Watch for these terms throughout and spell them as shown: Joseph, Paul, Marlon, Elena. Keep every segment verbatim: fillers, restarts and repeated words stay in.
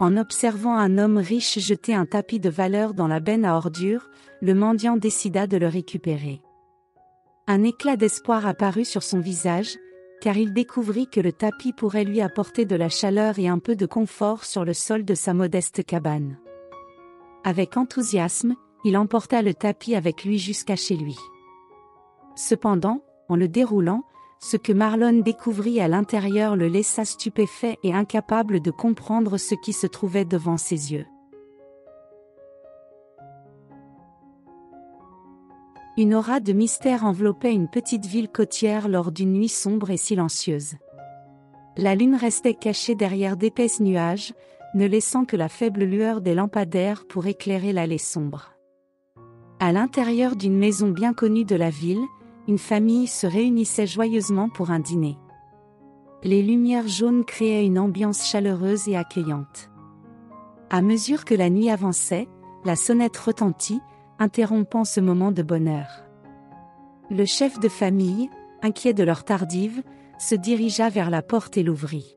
En observant un homme riche jeter un tapis de valeur dans la benne à ordures, le mendiant décida de le récupérer. Un éclat d'espoir apparut sur son visage, car il découvrit que le tapis pourrait lui apporter de la chaleur et un peu de confort sur le sol de sa modeste cabane. Avec enthousiasme, il emporta le tapis avec lui jusqu'à chez lui. Cependant, en le déroulant, ce que Marlon découvrit à l'intérieur le laissa stupéfait et incapable de comprendre ce qui se trouvait devant ses yeux. Une aura de mystère enveloppait une petite ville côtière lors d'une nuit sombre et silencieuse. La lune restait cachée derrière d'épaisses nuages, ne laissant que la faible lueur des lampadaires pour éclairer l'allée sombre. À l'intérieur d'une maison bien connue de la ville, une famille se réunissait joyeusement pour un dîner. Les lumières jaunes créaient une ambiance chaleureuse et accueillante. À mesure que la nuit avançait, la sonnette retentit, interrompant ce moment de bonheur. Le chef de famille, inquiet de l'heure tardive, se dirigea vers la porte et l'ouvrit.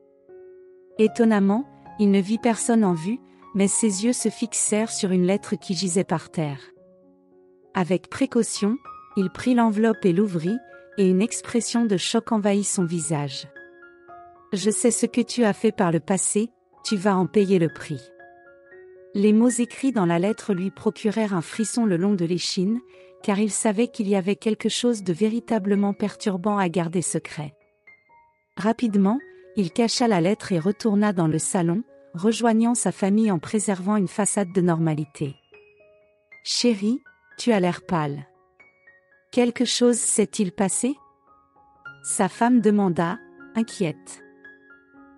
Étonnamment, il ne vit personne en vue, mais ses yeux se fixèrent sur une lettre qui gisait par terre. Avec précaution, il prit l'enveloppe et l'ouvrit, et une expression de choc envahit son visage. « Je sais ce que tu as fait par le passé, tu vas en payer le prix. » Les mots écrits dans la lettre lui procurèrent un frisson le long de l'échine, car il savait qu'il y avait quelque chose de véritablement perturbant à garder secret. Rapidement, il cacha la lettre et retourna dans le salon, rejoignant sa famille en préservant une façade de normalité. « Chérie, tu as l'air pâle. » « Quelque chose s'est-il passé ?» Sa femme demanda, inquiète.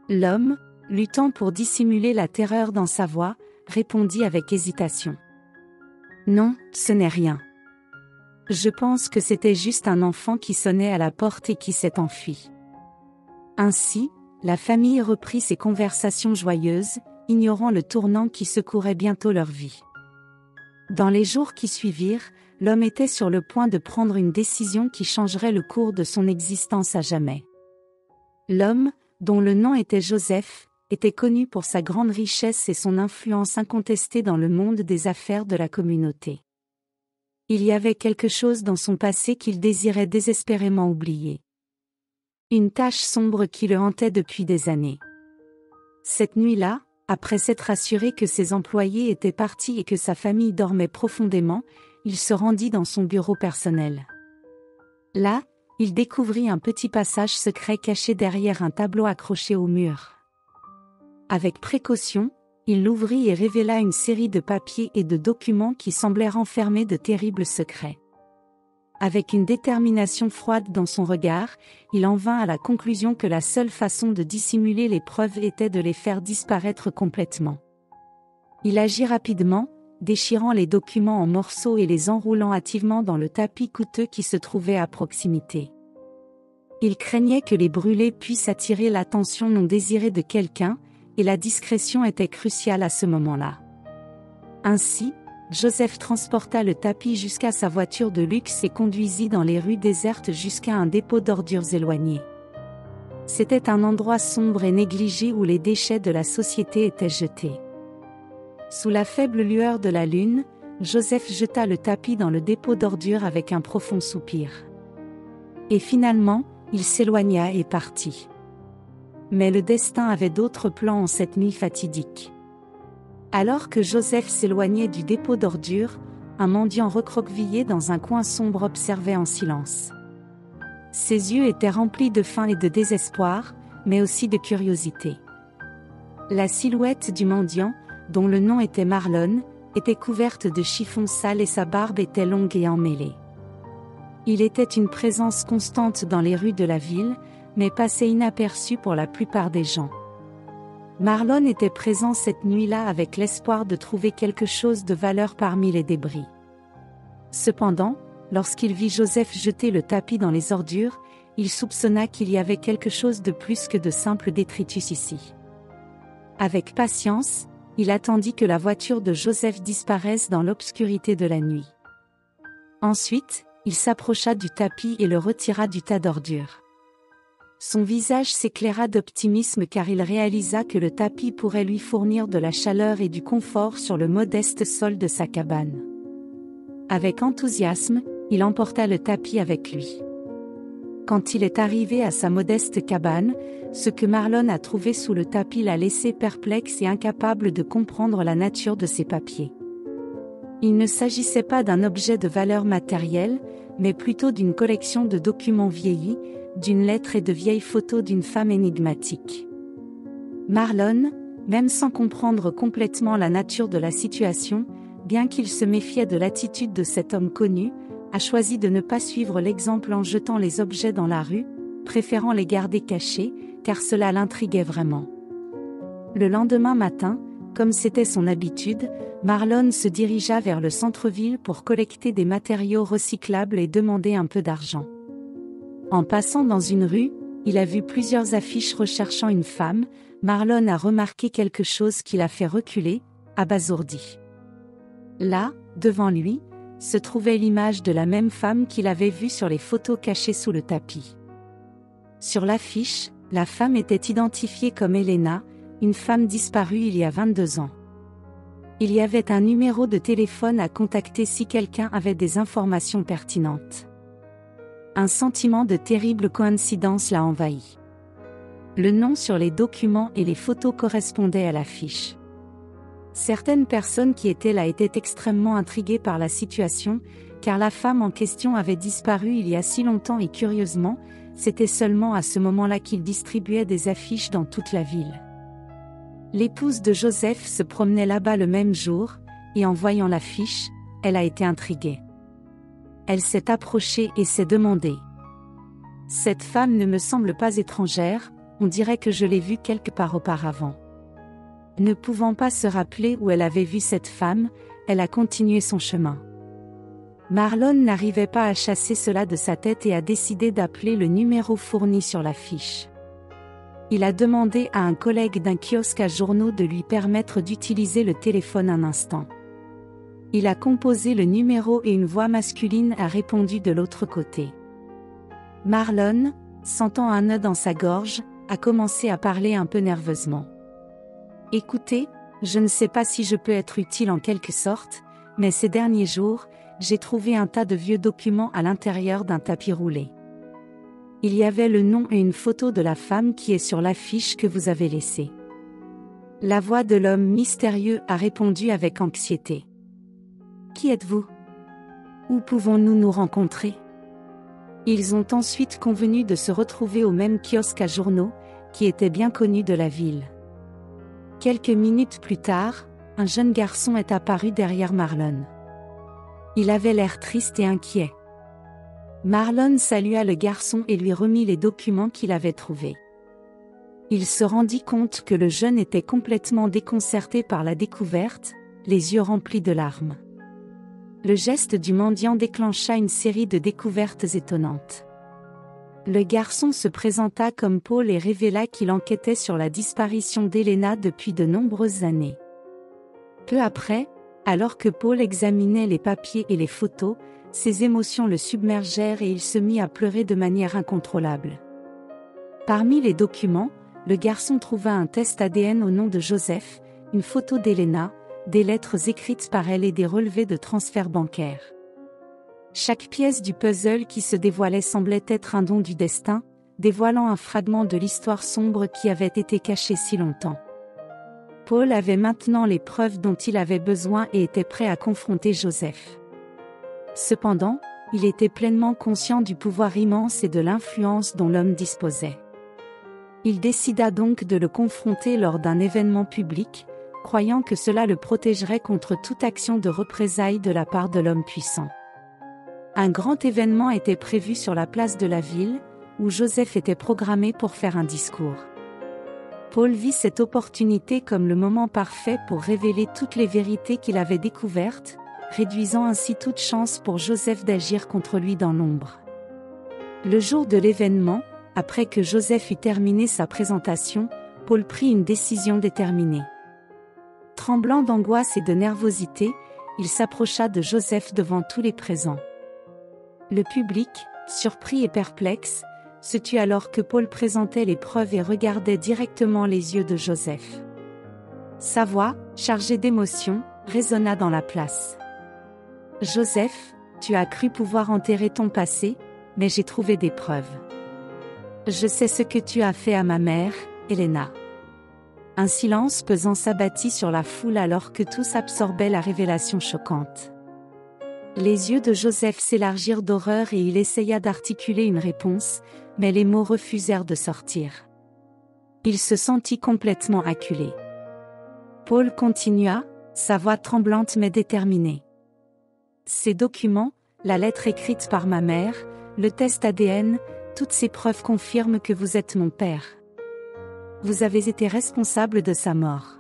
L'homme, luttant pour dissimuler la terreur dans sa voix, répondit avec hésitation. « Non, ce n'est rien. Je pense que c'était juste un enfant qui sonnait à la porte et qui s'est enfui. » Ainsi, la famille reprit ses conversations joyeuses, ignorant le tournant qui secourait bientôt leur vie. Dans les jours qui suivirent, l'homme était sur le point de prendre une décision qui changerait le cours de son existence à jamais. L'homme, dont le nom était Joseph, était connu pour sa grande richesse et son influence incontestée dans le monde des affaires de la communauté. Il y avait quelque chose dans son passé qu'il désirait désespérément oublier. Une tâche sombre qui le hantait depuis des années. Cette nuit-là, après s'être assuré que ses employés étaient partis et que sa famille dormait profondément, il se rendit dans son bureau personnel. Là, il découvrit un petit passage secret caché derrière un tableau accroché au mur. Avec précaution, il l'ouvrit et révéla une série de papiers et de documents qui semblaient renfermer de terribles secrets. Avec une détermination froide dans son regard, il en vint à la conclusion que la seule façon de dissimuler les preuves était de les faire disparaître complètement. Il agit rapidement, déchirant les documents en morceaux et les enroulant hâtivement dans le tapis coûteux qui se trouvait à proximité. Il craignait que les brûlés puissent attirer l'attention non désirée de quelqu'un, et la discrétion était cruciale à ce moment-là. Ainsi, Joseph transporta le tapis jusqu'à sa voiture de luxe et conduisit dans les rues désertes jusqu'à un dépôt d'ordures éloigné. C'était un endroit sombre et négligé où les déchets de la société étaient jetés. Sous la faible lueur de la lune, Joseph jeta le tapis dans le dépôt d'ordures avec un profond soupir. Et finalement, il s'éloigna et partit. Mais le destin avait d'autres plans en cette nuit fatidique. Alors que Joseph s'éloignait du dépôt d'ordures, un mendiant recroquevillé dans un coin sombre observait en silence. Ses yeux étaient remplis de faim et de désespoir, mais aussi de curiosité. La silhouette du mendiant, dont le nom était Marlon, était couverte de chiffons sales et sa barbe était longue et emmêlée. Il était une présence constante dans les rues de la ville, mais passait inaperçu pour la plupart des gens. Marlon était présent cette nuit-là avec l'espoir de trouver quelque chose de valeur parmi les débris. Cependant, lorsqu'il vit Joseph jeter le tapis dans les ordures, il soupçonna qu'il y avait quelque chose de plus que de simples détritus ici. Avec patience, il attendit que la voiture de Joseph disparaisse dans l'obscurité de la nuit. Ensuite, il s'approcha du tapis et le retira du tas d'ordures. Son visage s'éclaira d'optimisme car il réalisa que le tapis pourrait lui fournir de la chaleur et du confort sur le modeste sol de sa cabane. Avec enthousiasme, il emporta le tapis avec lui. Quand il est arrivé à sa modeste cabane, ce que Marlon a trouvé sous le tapis l'a laissé perplexe et incapable de comprendre la nature de ses papiers. Il ne s'agissait pas d'un objet de valeur matérielle, mais plutôt d'une collection de documents vieillis, d'une lettre et de vieilles photos d'une femme énigmatique. Marlon, même sans comprendre complètement la nature de la situation, bien qu'il se méfiait de l'attitude de cet homme connu, a choisi de ne pas suivre l'exemple en jetant les objets dans la rue, préférant les garder cachés, car cela l'intriguait vraiment. Le lendemain matin, comme c'était son habitude, Marlon se dirigea vers le centre-ville pour collecter des matériaux recyclables et demander un peu d'argent. En passant dans une rue, il a vu plusieurs affiches recherchant une femme. Marlon a remarqué quelque chose qui l'a fait reculer, abasourdi. Là, devant lui, se trouvait l'image de la même femme qu'il avait vue sur les photos cachées sous le tapis. Sur l'affiche, la femme était identifiée comme Elena, une femme disparue il y a vingt-deux ans. Il y avait un numéro de téléphone à contacter si quelqu'un avait des informations pertinentes. Un sentiment de terrible coïncidence l'a envahi. Le nom sur les documents et les photos correspondaient à l'affiche. Certaines personnes qui étaient là étaient extrêmement intriguées par la situation, car la femme en question avait disparu il y a si longtemps et curieusement, c'était seulement à ce moment-là qu'il distribuait des affiches dans toute la ville. L'épouse de Joseph se promenait là-bas le même jour, et en voyant l'affiche, elle a été intriguée. Elle s'est approchée et s'est demandé « Cette femme ne me semble pas étrangère, on dirait que je l'ai vue quelque part auparavant. » Ne pouvant pas se rappeler où elle avait vu cette femme, elle a continué son chemin. Marlon n'arrivait pas à chasser cela de sa tête et a décidé d'appeler le numéro fourni sur l'affiche. Il a demandé à un collègue d'un kiosque à journaux de lui permettre d'utiliser le téléphone un instant. Il a composé le numéro et une voix masculine a répondu de l'autre côté. Marlon, sentant un nœud dans sa gorge, a commencé à parler un peu nerveusement. « Écoutez, je ne sais pas si je peux être utile en quelque sorte, mais ces derniers jours, j'ai trouvé un tas de vieux documents à l'intérieur d'un tapis roulé. Il y avait le nom et une photo de la femme qui est sur l'affiche que vous avez laissée. » La voix de l'homme mystérieux a répondu avec anxiété. « Qui êtes-vous? Où pouvons-nous nous rencontrer ?» Ils ont ensuite convenu de se retrouver au même kiosque à journaux, qui était bien connu de la ville. Quelques minutes plus tard, un jeune garçon est apparu derrière Marlon. Il avait l'air triste et inquiet. Marlon salua le garçon et lui remit les documents qu'il avait trouvés. Il se rendit compte que le jeune était complètement déconcerté par la découverte, les yeux remplis de larmes. Le geste du mendiant déclencha une série de découvertes étonnantes. Le garçon se présenta comme Paul et révéla qu'il enquêtait sur la disparition d'Elena depuis de nombreuses années. Peu après, alors que Paul examinait les papiers et les photos, ses émotions le submergèrent et il se mit à pleurer de manière incontrôlable. Parmi les documents, le garçon trouva un test A D N au nom de Joseph, une photo d'Elena, des lettres écrites par elle et des relevés de transferts bancaires. Chaque pièce du puzzle qui se dévoilait semblait être un don du destin, dévoilant un fragment de l'histoire sombre qui avait été cachée si longtemps. Paul avait maintenant les preuves dont il avait besoin et était prêt à confronter Joseph. Cependant, il était pleinement conscient du pouvoir immense et de l'influence dont l'homme disposait. Il décida donc de le confronter lors d'un événement public, croyant que cela le protégerait contre toute action de représailles de la part de l'homme puissant. Un grand événement était prévu sur la place de la ville, où Joseph était programmé pour faire un discours. Paul vit cette opportunité comme le moment parfait pour révéler toutes les vérités qu'il avait découvertes, réduisant ainsi toute chance pour Joseph d'agir contre lui dans l'ombre. Le jour de l'événement, après que Joseph eut terminé sa présentation, Paul prit une décision déterminée. Tremblant d'angoisse et de nervosité, il s'approcha de Joseph devant tous les présents. Le public, surpris et perplexe, Sais-tu alors que Paul présentait les preuves et regardait directement les yeux de Joseph. Sa voix, chargée d'émotion, résonna dans la place. « Joseph, tu as cru pouvoir enterrer ton passé, mais j'ai trouvé des preuves. Je sais ce que tu as fait à ma mère, Elena. » Un silence pesant s'abattit sur la foule alors que tous absorbaient la révélation choquante. Les yeux de Joseph s'élargirent d'horreur et il essaya d'articuler une réponse, mais les mots refusèrent de sortir. Il se sentit complètement acculé. Paul continua, sa voix tremblante mais déterminée. « Ces documents, la lettre écrite par ma mère, le test A D N, toutes ces preuves confirment que vous êtes mon père. Vous avez été responsable de sa mort. »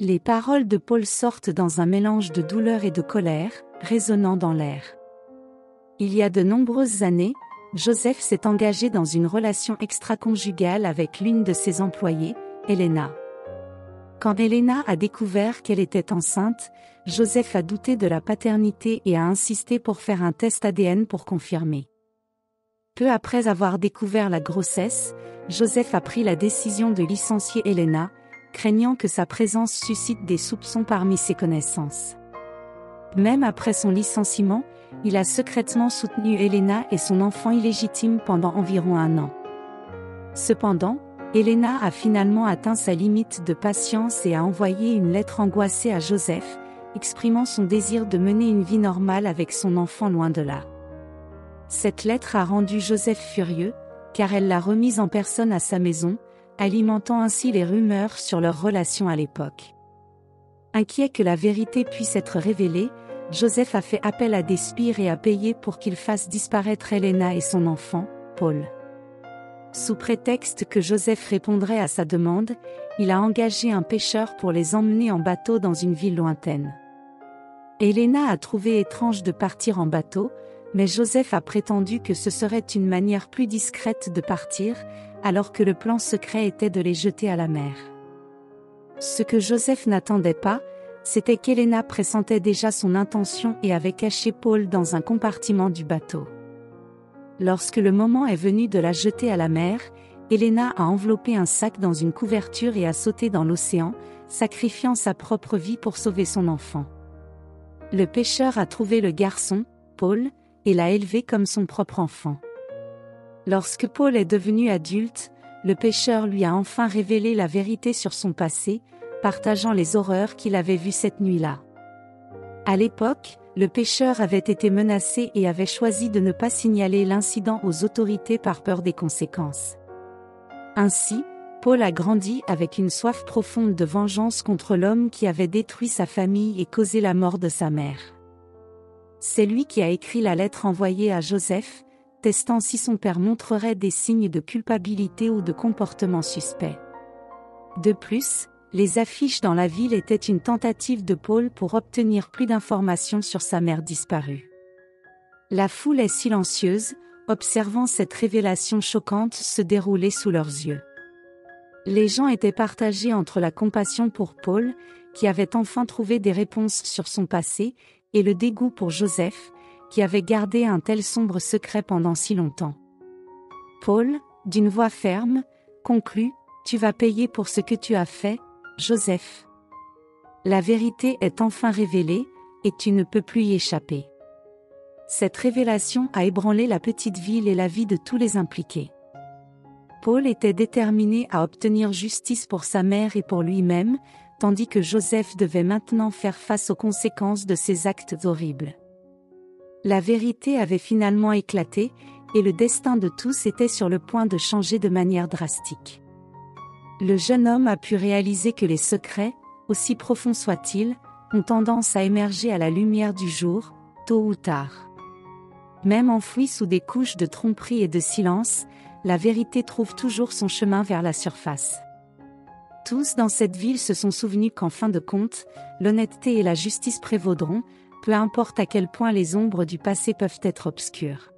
Les paroles de Paul sortent dans un mélange de douleur et de colère, résonnant dans l'air. Il y a de nombreuses années, Joseph s'est engagé dans une relation extra-conjugale avec l'une de ses employées, Elena. Quand Elena a découvert qu'elle était enceinte, Joseph a douté de la paternité et a insisté pour faire un test A D N pour confirmer. Peu après avoir découvert la grossesse, Joseph a pris la décision de licencier Elena, craignant que sa présence suscite des soupçons parmi ses connaissances. Même après son licenciement, il a secrètement soutenu Elena et son enfant illégitime pendant environ un an. Cependant, Elena a finalement atteint sa limite de patience et a envoyé une lettre angoissée à Joseph, exprimant son désir de mener une vie normale avec son enfant loin de là. Cette lettre a rendu Joseph furieux, car elle l'a remise en personne à sa maison, alimentant ainsi les rumeurs sur leur relation à l'époque. Inquiet que la vérité puisse être révélée, Joseph a fait appel à des spires et a payé pour qu'ils fassent disparaître Elena et son enfant, Paul. Sous prétexte que Joseph répondrait à sa demande, il a engagé un pêcheur pour les emmener en bateau dans une ville lointaine. Elena a trouvé étrange de partir en bateau, mais Joseph a prétendu que ce serait une manière plus discrète de partir, alors que le plan secret était de les jeter à la mer. Ce que Joseph n'attendait pas, c'était qu'Elena pressentait déjà son intention et avait caché Paul dans un compartiment du bateau. Lorsque le moment est venu de la jeter à la mer, Elena a enveloppé un sac dans une couverture et a sauté dans l'océan, sacrifiant sa propre vie pour sauver son enfant. Le pêcheur a trouvé le garçon, Paul, et l'a élevé comme son propre enfant. Lorsque Paul est devenu adulte, le pêcheur lui a enfin révélé la vérité sur son passé, partageant les horreurs qu'il avait vues cette nuit-là. À l'époque, le pêcheur avait été menacé et avait choisi de ne pas signaler l'incident aux autorités par peur des conséquences. Ainsi, Paul a grandi avec une soif profonde de vengeance contre l'homme qui avait détruit sa famille et causé la mort de sa mère. C'est lui qui a écrit la lettre envoyée à Joseph, testant si son père montrerait des signes de culpabilité ou de comportement suspect. De plus, les affiches dans la ville étaient une tentative de Paul pour obtenir plus d'informations sur sa mère disparue. La foule est silencieuse, observant cette révélation choquante se dérouler sous leurs yeux. Les gens étaient partagés entre la compassion pour Paul, qui avait enfin trouvé des réponses sur son passé, et le dégoût pour Joseph, qui avait gardé un tel sombre secret pendant si longtemps. Paul, d'une voix ferme, conclut « Tu vas payer pour ce que tu as fait, Joseph. La vérité est enfin révélée, et tu ne peux plus y échapper. » Cette révélation a ébranlé la petite ville et la vie de tous les impliqués. Paul était déterminé à obtenir justice pour sa mère et pour lui-même, tandis que Joseph devait maintenant faire face aux conséquences de ses actes horribles. La vérité avait finalement éclaté, et le destin de tous était sur le point de changer de manière drastique. Le jeune homme a pu réaliser que les secrets, aussi profonds soient-ils, ont tendance à émerger à la lumière du jour, tôt ou tard. Même enfouie sous des couches de tromperie et de silence, la vérité trouve toujours son chemin vers la surface. Tous dans cette ville se sont souvenus qu'en fin de compte, l'honnêteté et la justice prévaudront, peu importe à quel point les ombres du passé peuvent être obscures.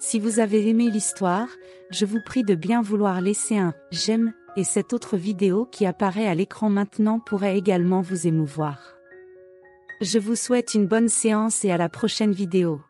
Si vous avez aimé l'histoire, je vous prie de bien vouloir laisser un « j'aime » et cette autre vidéo qui apparaît à l'écran maintenant pourrait également vous émouvoir. Je vous souhaite une bonne séance et à la prochaine vidéo.